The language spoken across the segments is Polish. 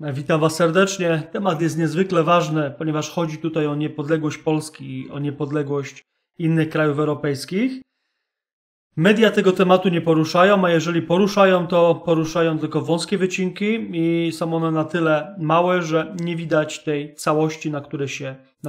Witam Was serdecznie. Temat jest niezwykle ważny, ponieważ chodzi tutaj o niepodległość Polski i o niepodległość innych krajów europejskich. Media tego tematu nie poruszają, a jeżeli poruszają, to poruszają tylko wąskie wycinki i są one na tyle małe, że nie widać tej całości, na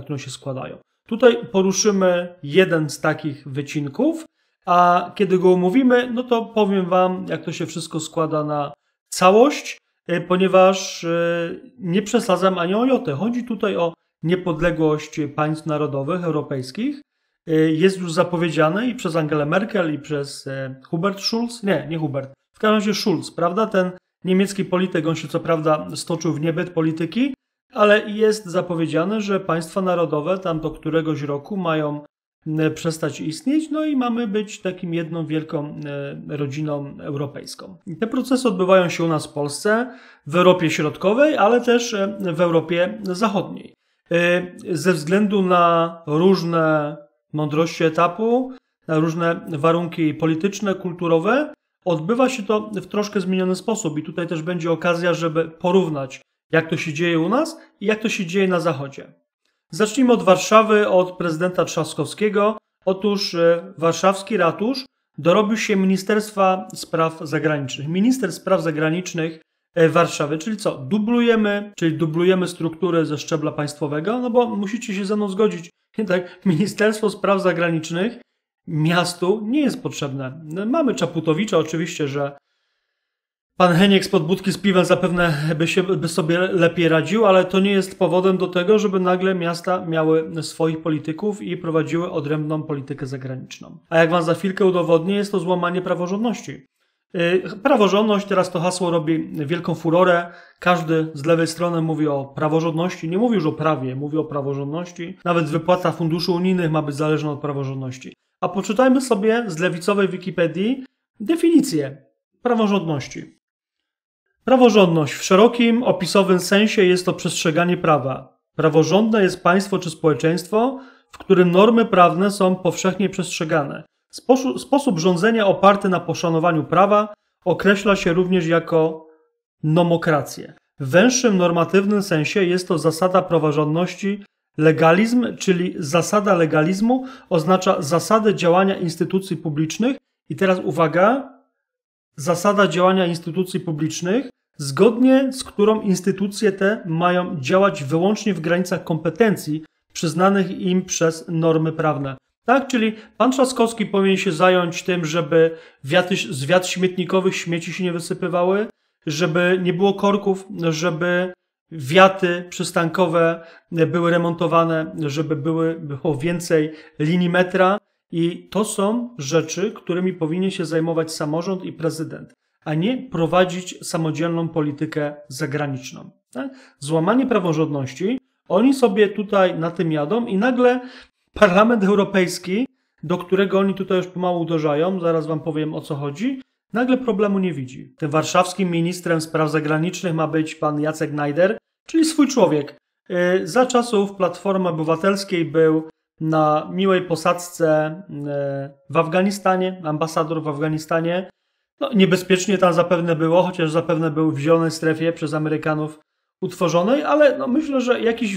którą się składają. Tutaj poruszymy jeden z takich wycinków, a kiedy go omówimy, no to powiem Wam, jak to się wszystko składa na całość, ponieważ nie przesadzam ani o jotę. Chodzi tutaj o niepodległość państw narodowych, europejskich. Jest już zapowiedziany i przez Angelę Merkel, i przez Hubert Schulz. Nie Hubert. W każdym razie Schulz, prawda? Ten niemiecki polityk, on się co prawda stoczył w niebyt polityki, ale jest zapowiedziane, że państwa narodowe tam do któregoś roku mają przestać istnieć, no i mamy być takim jedną wielką rodziną europejską. I te procesy odbywają się u nas w Polsce, w Europie Środkowej, ale też w Europie Zachodniej. Ze względu na różne mądrości etapu, na różne warunki polityczne, kulturowe, odbywa się to w troszkę zmieniony sposób i tutaj też będzie okazja, żeby porównać, jak to się dzieje u nas i jak to się dzieje na Zachodzie. Zacznijmy od Warszawy, od prezydenta Trzaskowskiego. Otóż warszawski ratusz dorobił się Ministerstwa Spraw Zagranicznych. Minister Spraw Zagranicznych Warszawy, czyli co? Dublujemy, czyli dublujemy struktury ze szczebla państwowego, no bo musicie się ze mną zgodzić. Tak, Ministerstwo Spraw Zagranicznych miastu nie jest potrzebne. Mamy Czaputowicza, oczywiście, że pan Heniek spod budki z piwem zapewne by sobie lepiej radził, ale to nie jest powodem do tego, żeby nagle miasta miały swoich polityków i prowadziły odrębną politykę zagraniczną. A jak Wam za chwilkę udowodnię, jest to złamanie praworządności. Praworządność, teraz to hasło robi wielką furorę. Każdy z lewej strony mówi o praworządności, nie mówi już o prawie, mówi o praworządności. Nawet wypłata funduszy unijnych ma być zależna od praworządności. A poczytajmy sobie z lewicowej Wikipedii definicję praworządności. Praworządność w szerokim, opisowym sensie jest to przestrzeganie prawa. Praworządne jest państwo czy społeczeństwo, w którym normy prawne są powszechnie przestrzegane. Sposób rządzenia oparty na poszanowaniu prawa określa się również jako nomokrację. W węższym normatywnym sensie jest to zasada praworządności. Legalizm, czyli zasada legalizmu, oznacza zasadę działania instytucji publicznych. I teraz uwaga, zasada działania instytucji publicznych, zgodnie z którą instytucje te mają działać wyłącznie w granicach kompetencji przyznanych im przez normy prawne. Tak, czyli pan Trzaskowski powinien się zająć tym, żeby z wiat śmietnikowych śmieci się nie wysypywały, żeby nie było korków, żeby wiaty przystankowe były remontowane, żeby było więcej linii metra. I to są rzeczy, którymi powinien się zajmować samorząd i prezydent, a nie prowadzić samodzielną politykę zagraniczną. Tak? Złamanie praworządności, oni sobie tutaj na tym jadą i nagle Parlament Europejski, do którego oni tutaj już pomału uderzają, zaraz Wam powiem, o co chodzi, nagle problemu nie widzi. Tym warszawskim ministrem spraw zagranicznych ma być pan Jacek Najder, czyli swój człowiek. Za czasów Platformy Obywatelskiej był na miłej posadzce w Afganistanie, ambasador w Afganistanie. No, niebezpiecznie tam zapewne było, chociaż zapewne był w zielonej strefie przez Amerykanów utworzonej, ale no, myślę, że jakichś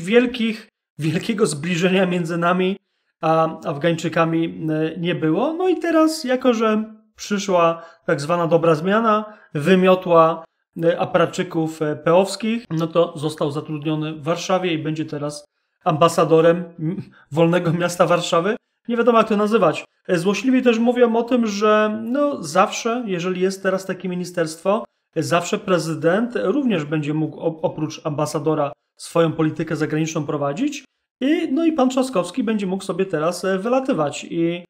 wielkiego zbliżenia między nami a Afgańczykami nie było. No i teraz, jako że przyszła tak zwana dobra zmiana, wymiotła aparatczyków peowskich, no to został zatrudniony w Warszawie i będzie teraz ambasadorem wolnego miasta Warszawy. Nie wiadomo, jak to nazywać. Złośliwi też mówią o tym, że no zawsze, jeżeli jest teraz takie ministerstwo, zawsze prezydent również będzie mógł oprócz ambasadora swoją politykę zagraniczną prowadzić. No i pan Trzaskowski będzie mógł sobie teraz wylatywać i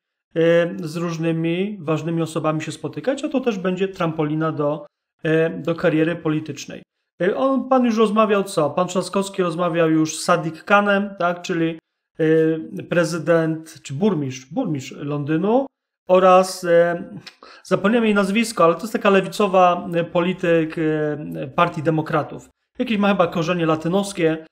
z różnymi ważnymi osobami się spotykać, a to też będzie trampolina do kariery politycznej. Pan już rozmawiał co? Pan Trzaskowski rozmawiał już z Sadiq Khanem, tak? Czyli prezydent, czy burmistrz Londynu oraz, zapomniałem jej nazwisko, ale to jest taka lewicowa polityk Partii Demokratów. Jakieś ma chyba korzenie latynoskie,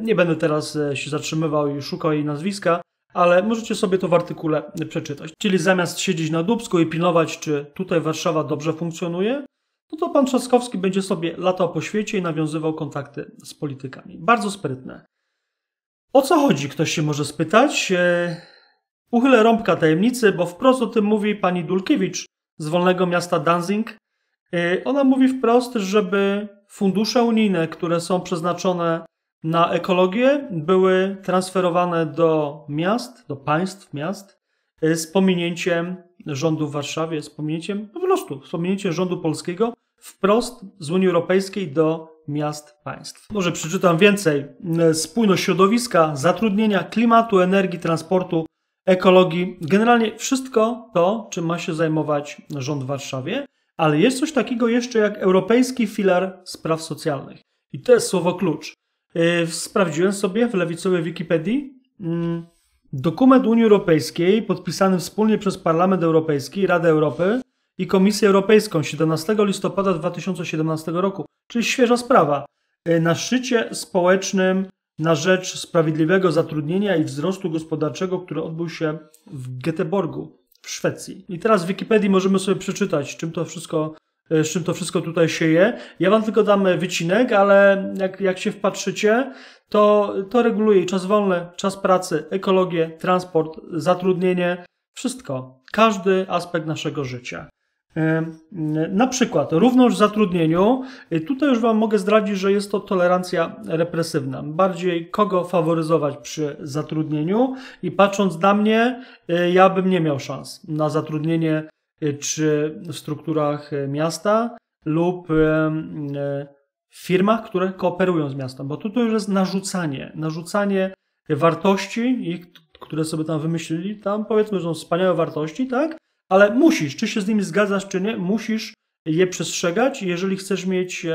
nie będę teraz się zatrzymywał i szukał jej nazwiska, ale możecie sobie to w artykule przeczytać. Czyli zamiast siedzieć na dupsku i pilnować, czy tutaj Warszawa dobrze funkcjonuje, no to pan Trzaskowski będzie sobie latał po świecie i nawiązywał kontakty z politykami. Bardzo sprytne. O co chodzi, ktoś się może spytać? Uchylę rąbka tajemnicy, bo wprost o tym mówi pani Dulkiewicz z wolnego miasta Danzig. Ona mówi wprost, żeby fundusze unijne, które są przeznaczone na ekologię, były transferowane do miast, do państw miast z pominięciem rządu w Warszawie, z pominięciem po prostu, z pominięciem rządu polskiego wprost z Unii Europejskiej do miast państw. Może przeczytam więcej. Spójność środowiska, zatrudnienia, klimatu, energii, transportu, ekologii. Generalnie wszystko to, czym ma się zajmować rząd w Warszawie. Ale jest coś takiego jeszcze jak Europejski Filar Praw Socjalnych. I to jest słowo klucz. Sprawdziłem sobie w lewicowej Wikipedii. Dokument Unii Europejskiej podpisany wspólnie przez Parlament Europejski, Radę Europy i Komisję Europejską 17 listopada 2017 roku. Czyli świeża sprawa. Na szczycie społecznym na rzecz sprawiedliwego zatrudnienia i wzrostu gospodarczego, który odbył się w Göteborgu w Szwecji. I teraz w Wikipedii możemy sobie przeczytać, z czym to wszystko tutaj się je. Ja wam tylko dam wycinek, ale jak się wpatrzycie, to reguluje czas wolny, czas pracy, ekologię, transport, zatrudnienie, wszystko. Każdy aspekt naszego życia. Na przykład równość w zatrudnieniu. Tutaj już wam mogę zdradzić, że jest to tolerancja represywna. Bardziej kogo faworyzować przy zatrudnieniu i patrząc na mnie, ja bym nie miał szans na zatrudnienie czy w strukturach miasta lub firmach, które kooperują z miastem, bo tutaj już jest narzucanie wartości, ich, które sobie tam wymyślili, tam powiedzmy, że są wspaniałe wartości, tak? Ale musisz, czy się z nimi zgadzasz, czy nie, musisz je przestrzegać, jeżeli chcesz mieć,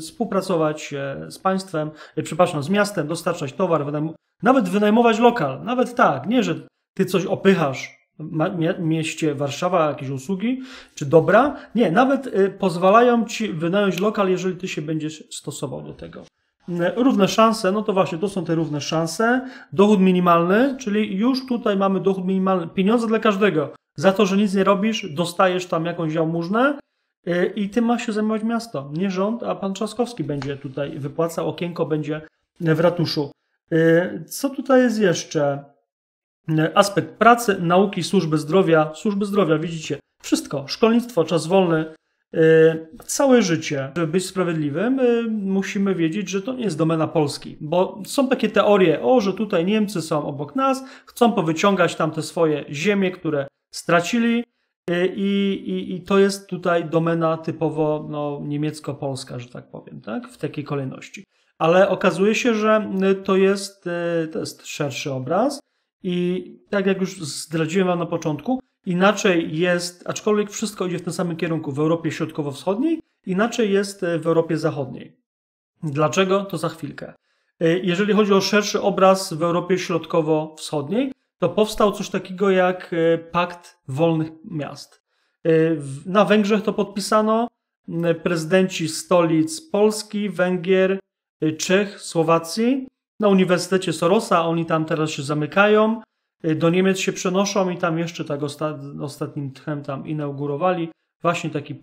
współpracować z państwem, przepraszam, z miastem, dostarczać towar, nawet wynajmować lokal, nawet tak, nie, że ty coś opychasz w mieście Warszawa, jakieś usługi, czy dobra, nie, nawet pozwalają ci wynająć lokal, jeżeli ty się będziesz stosował do tego. Równe szanse, no to właśnie, to są te równe szanse, dochód minimalny, czyli już tutaj mamy dochód minimalny, pieniądze dla każdego. Za to, że nic nie robisz, dostajesz tam jakąś jałmużnę i tym ma się zajmować miasto. Nie rząd, a pan Trzaskowski będzie tutaj wypłacał, okienko będzie w ratuszu. Co tutaj jest jeszcze? Aspekt pracy, nauki, służby zdrowia, widzicie, wszystko. Szkolnictwo, czas wolny, całe życie. Żeby być sprawiedliwym, musimy wiedzieć, że to nie jest domena Polski, bo są takie teorie, że tutaj Niemcy są obok nas, chcą powyciągać tam te swoje ziemie, które stracili i to jest tutaj domena typowo niemiecko-polska, że tak powiem, tak? W takiej kolejności. Ale okazuje się, że to jest szerszy obraz i tak jak już zdradziłem wam na początku, inaczej jest, aczkolwiek wszystko idzie w tym samym kierunku w Europie Środkowo-Wschodniej, inaczej jest w Europie Zachodniej. Dlaczego? To za chwilkę. Jeżeli chodzi o szerszy obraz w Europie Środkowo-Wschodniej, to powstał coś takiego jak Pakt Wolnych Miast. Na Węgrzech to podpisano. Prezydenci stolic Polski, Węgier, Czech, Słowacji. Na Uniwersytecie Sorosa oni tam teraz się zamykają. Do Niemiec się przenoszą i tam jeszcze tak ostatnim tchem tam inaugurowali właśnie taki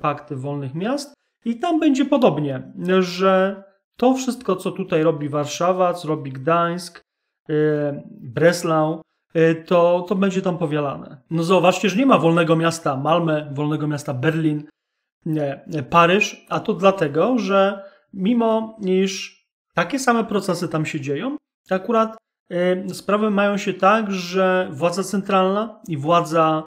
Pakt Wolnych Miast. I tam będzie podobnie, że to wszystko, co tutaj robi Warszawa, co robi Gdańsk, Breslau, to będzie tam powielane. No zauważcie, że nie ma wolnego miasta Malmö, wolnego miasta Berlin, Paryż, a to dlatego, że mimo iż takie same procesy tam się dzieją, to akurat sprawy mają się tak, że władza centralna i władza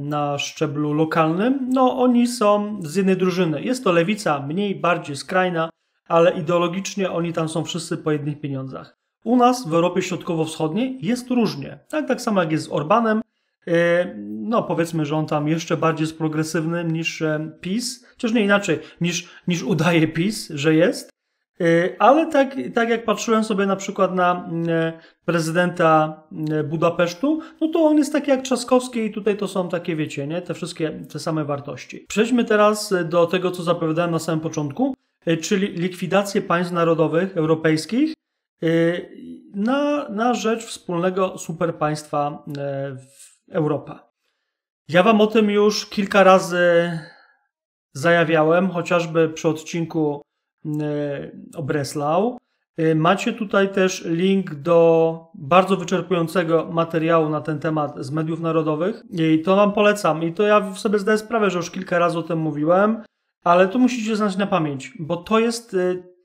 na szczeblu lokalnym, oni są z jednej drużyny. Jest to lewica mniej, bardziej skrajna, ale ideologicznie oni tam są wszyscy po jednych pieniądzach. U nas w Europie Środkowo-Wschodniej jest różnie. Tak samo jak jest z Orbánem. Powiedzmy, że on tam jeszcze bardziej jest progresywny niż PiS. Chociaż nie inaczej, niż udaje PiS, że jest. Ale tak jak patrzyłem sobie na przykład na prezydenta Budapesztu, to on jest taki jak Trzaskowski i tutaj to są takie, wiecie, nie? Te wszystkie, te same wartości. Przejdźmy teraz do tego, co zapowiadałem na samym początku, czyli likwidację państw narodowych europejskich na rzecz wspólnego superpaństwa Europa. Ja wam o tym już kilka razy zajawiałem, chociażby przy odcinku o Breslau. Macie tutaj też link do bardzo wyczerpującego materiału na ten temat z mediów narodowych i to Wam polecam. I to ja sobie zdaję sprawę, że już kilka razy o tym mówiłem, ale to musicie znać na pamięć, bo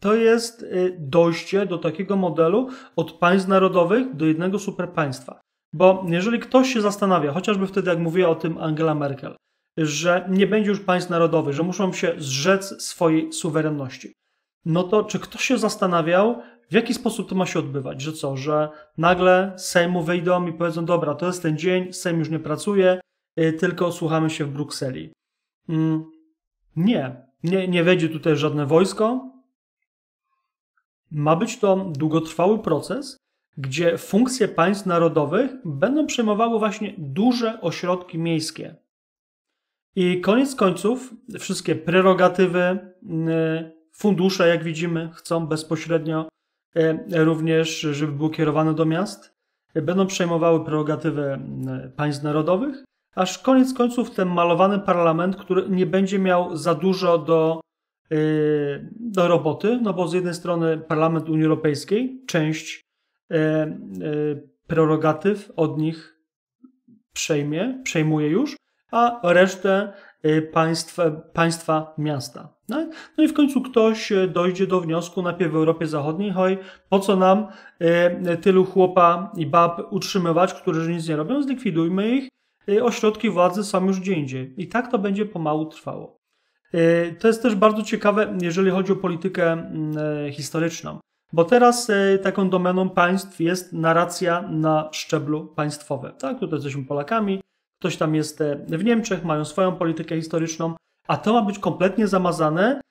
to jest dojście do takiego modelu od państw narodowych do jednego superpaństwa. Bo jeżeli ktoś się zastanawia, chociażby wtedy jak mówiła o tym Angela Merkel, że nie będzie już państw narodowych, że muszą się zrzec swojej suwerenności, no to czy ktoś się zastanawiał, w jaki sposób to ma się odbywać? Że co, że nagle z Sejmu wyjdą i powiedzą, dobra, to jest ten dzień, Sejm już nie pracuje, tylko słuchamy się w Brukseli. Nie wejdzie tutaj żadne wojsko. Ma być to długotrwały proces, gdzie funkcje państw narodowych będą przejmowały właśnie duże ośrodki miejskie. I koniec końców wszystkie prerogatywy, fundusze, jak widzimy, chcą bezpośrednio również, żeby były kierowane do miast. Będą przejmowały prerogatywy państw narodowych, aż koniec końców ten malowany parlament, który nie będzie miał za dużo do roboty, no bo z jednej strony parlament Unii Europejskiej, część prerogatyw od nich przejmuje już, a resztę państwa miasta. No i w końcu ktoś dojdzie do wniosku najpierw w Europie Zachodniej, hoj, po co nam tylu chłopa i bab utrzymywać, którzy nic nie robią, zlikwidujmy ich, ośrodki władzy są już gdzie indziej. I tak to będzie pomału trwało. To jest też bardzo ciekawe, jeżeli chodzi o politykę historyczną, bo teraz taką domeną państw jest narracja na szczeblu państwowym. Tak? Tutaj jesteśmy Polakami, ktoś tam jest w Niemczech, mają swoją politykę historyczną, a to ma być kompletnie zamazane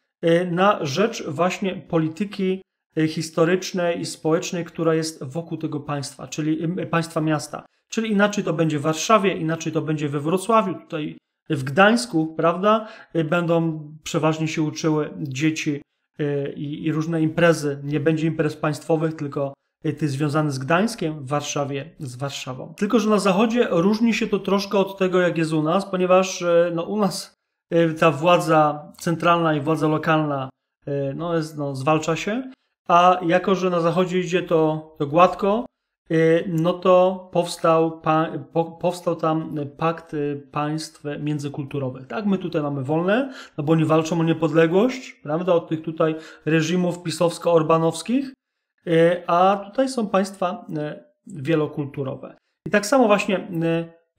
na rzecz właśnie polityki historycznej i społecznej, która jest wokół tego państwa, czyli państwa miasta. Czyli inaczej to będzie w Warszawie, inaczej to będzie we Wrocławiu, tutaj w Gdańsku, prawda? Będą przeważnie się uczyły dzieci i różne imprezy. Nie będzie imprez państwowych, tylko ty związany z Gdańskiem, w Warszawie z Warszawą. Tylko że na Zachodzie różni się to troszkę od tego, jak jest u nas, ponieważ no, u nas ta władza centralna i władza lokalna no, zwalcza się, a jako że na Zachodzie idzie to gładko, no to powstał tam pakt państw międzykulturowych. Tak, my tutaj mamy wolne, no bo oni walczą o niepodległość, prawda, od tych tutaj reżimów pisowsko-orbanowskich, a tutaj są państwa wielokulturowe. I tak samo właśnie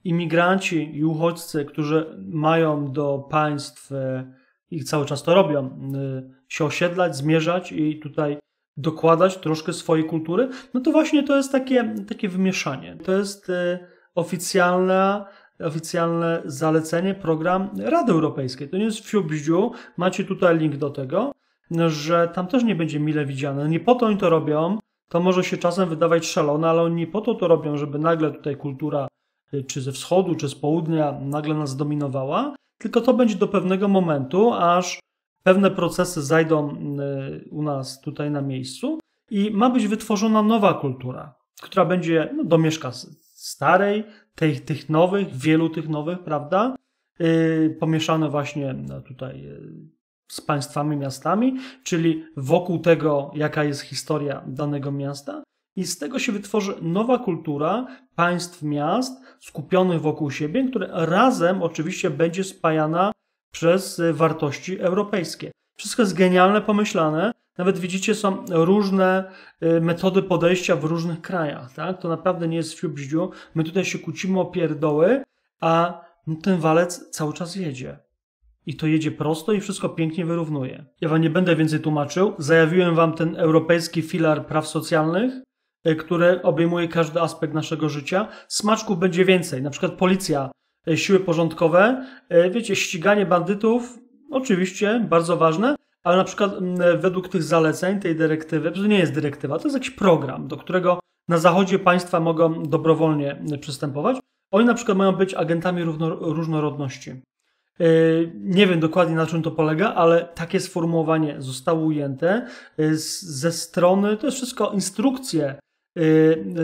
imigranci i uchodźcy, którzy mają do państw i cały czas to robią, się osiedlać, zmierzać i tutaj dokładać troszkę swojej kultury, no to właśnie to jest takie wymieszanie. To jest oficjalne zalecenie, program Rady Europejskiej. To nie jest fiu-bździu, macie tutaj link do tego, że tam też nie będzie mile widziane. Nie po to oni to robią, to może się czasem wydawać szalone, ale oni nie po to robią, żeby nagle tutaj kultura czy ze wschodu, czy z południa nagle nas zdominowała, tylko to będzie do pewnego momentu, aż pewne procesy zajdą u nas tutaj na miejscu i ma być wytworzona nowa kultura, która będzie no, domieszka starej, tych nowych, wielu tych nowych, prawda? Pomieszane właśnie no, tutaj z państwami, miastami, czyli wokół tego, jaka jest historia danego miasta. I z tego się wytworzy nowa kultura państw, miast skupionych wokół siebie, które razem oczywiście będzie spajana przez wartości europejskie. Wszystko jest genialne, pomyślane. Nawet widzicie, są różne metody podejścia w różnych krajach. Tak? To naprawdę nie jest fiu-bździu. My tutaj się kłócimy o pierdoły, a ten walec cały czas jedzie. I to jedzie prosto i wszystko pięknie wyrównuje. Ja Wam nie będę więcej tłumaczył. Zajawiłem Wam ten Europejski Filar Praw Socjalnych, który obejmuje każdy aspekt naszego życia. Smaczków będzie więcej, na przykład policja, siły porządkowe, wiecie, ściganie bandytów, oczywiście, bardzo ważne, ale na przykład według tych zaleceń, tej dyrektywy, to nie jest dyrektywa, to jest jakiś program, do którego na Zachodzie państwa mogą dobrowolnie przystępować. Oni na przykład mają być agentami różnorodności. Nie wiem dokładnie, na czym to polega, ale takie sformułowanie zostało ujęte ze strony, to jest wszystko instrukcje,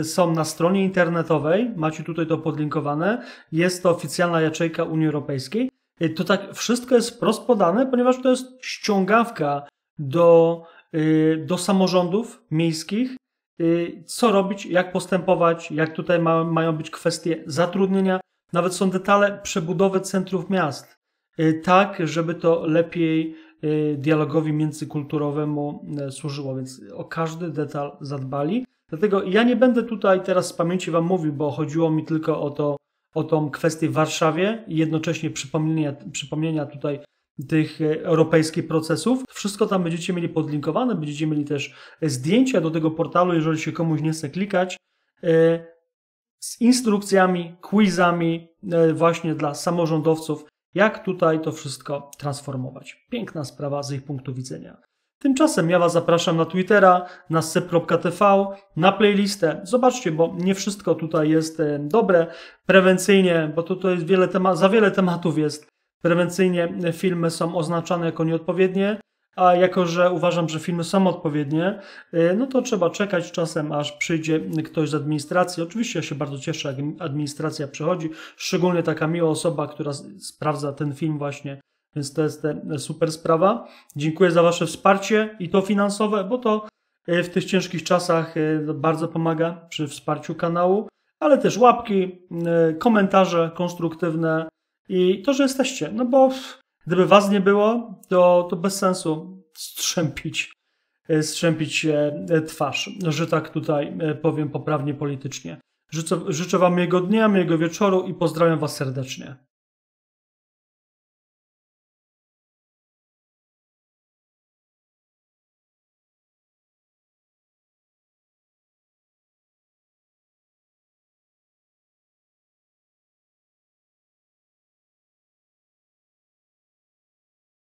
są na stronie internetowej, macie tutaj to podlinkowane, jest to oficjalna jaczejka Unii Europejskiej To tak wszystko jest wprost podane, ponieważ to jest ściągawka do samorządów miejskich, co robić, jak postępować, jak tutaj mają być kwestie zatrudnienia. Nawet są detale przebudowy centrów miast, tak żeby to lepiej dialogowi międzykulturowemu służyło, więc o każdy detal zadbali. Dlatego ja nie będę tutaj teraz z pamięci Wam mówił, bo chodziło mi tylko o tą kwestię w Warszawie i jednocześnie przypomnienia tutaj tych europejskich procesów. Wszystko tam będziecie mieli podlinkowane, będziecie mieli też zdjęcia do tego portalu, jeżeli się komuś nie chce klikać, z instrukcjami, quizami właśnie dla samorządowców, jak tutaj to wszystko transformować. Piękna sprawa z ich punktu widzenia. Tymczasem ja Was zapraszam na Twittera, na sep.tv, na playlistę. Zobaczcie, bo nie wszystko tutaj jest dobre. Prewencyjnie, bo tutaj jest za wiele tematów jest. Prewencyjnie filmy są oznaczane jako nieodpowiednie, a jako że uważam, że filmy są odpowiednie, no to trzeba czekać czasem, aż przyjdzie ktoś z administracji. Oczywiście ja się bardzo cieszę, jak administracja przychodzi, szczególnie taka miła osoba, która sprawdza ten film właśnie. Więc to jest super sprawa. Dziękuję za Wasze wsparcie i to finansowe, bo to w tych ciężkich czasach bardzo pomaga przy wsparciu kanału, ale też łapki, komentarze konstruktywne i to, że jesteście. No bo gdyby Was nie było, to bez sensu strzępić twarz, że tak tutaj powiem poprawnie politycznie. Życzę Wam miłego dnia, miłego wieczoru i pozdrawiam Was serdecznie.